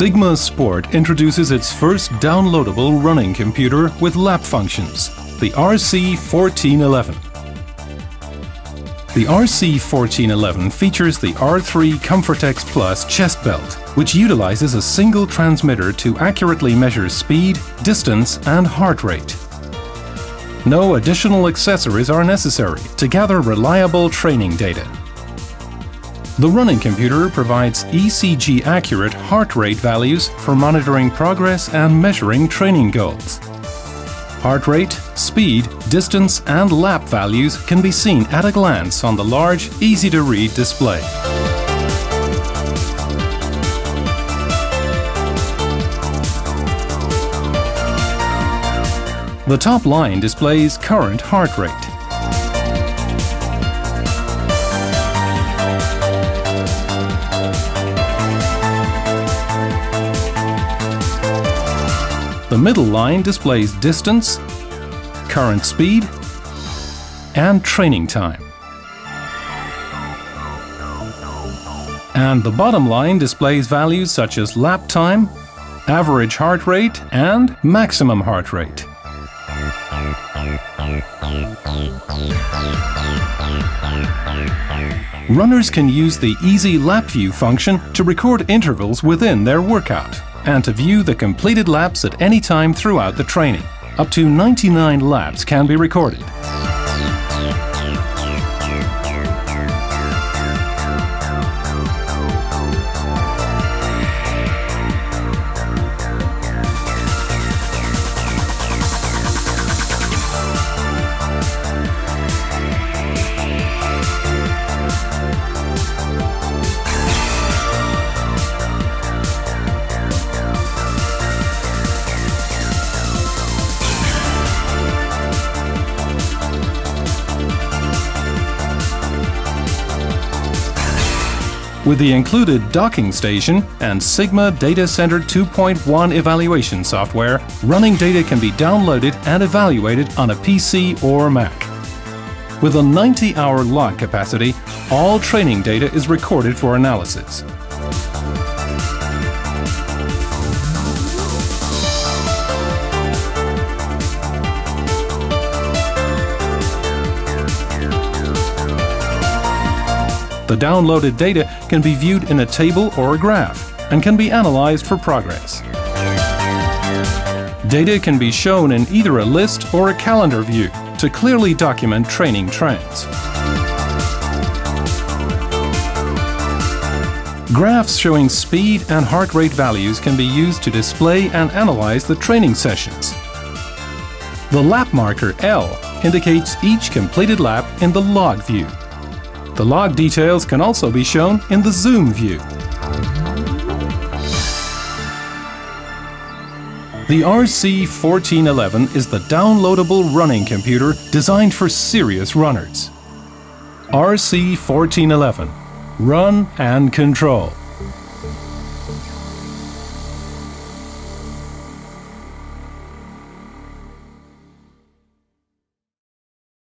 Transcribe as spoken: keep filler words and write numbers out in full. Sigma Sport introduces its first downloadable running computer with lap functions, the R C fourteen eleven. The R C fourteen eleven features the R three Comfortex Plus chest belt, which utilizes a single transmitter to accurately measure speed, distance, and heart rate. No additional accessories are necessary to gather reliable training data. The running computer provides E C G-accurate heart rate values for monitoring progress and measuring training goals. Heart rate, speed, distance, and lap values can be seen at a glance on the large, easy-to-read display. The top line displays current heart rate. The middle line displays distance, current speed, and training time. And the bottom line displays values such as lap time, average heart rate, and maximum heart rate. Runners can use the Easy LapView function to record intervals within their workout and to view the completed laps at any time throughout the training. Up to ninety-nine laps can be recorded. With the included docking station and Sigma Data Center two point one evaluation software, running data can be downloaded and evaluated on a P C or Mac. With a ninety-hour log capacity, all training data is recorded for analysis. The downloaded data can be viewed in a table or a graph and can be analyzed for progress. Data can be shown in either a list or a calendar view to clearly document training trends. Graphs showing speed and heart rate values can be used to display and analyze the training sessions. The lap marker L indicates each completed lap in the log view. The log details can also be shown in the zoom view. The R C fourteen eleven is the downloadable running computer designed for serious runners. R C fourteen eleven. Run and control.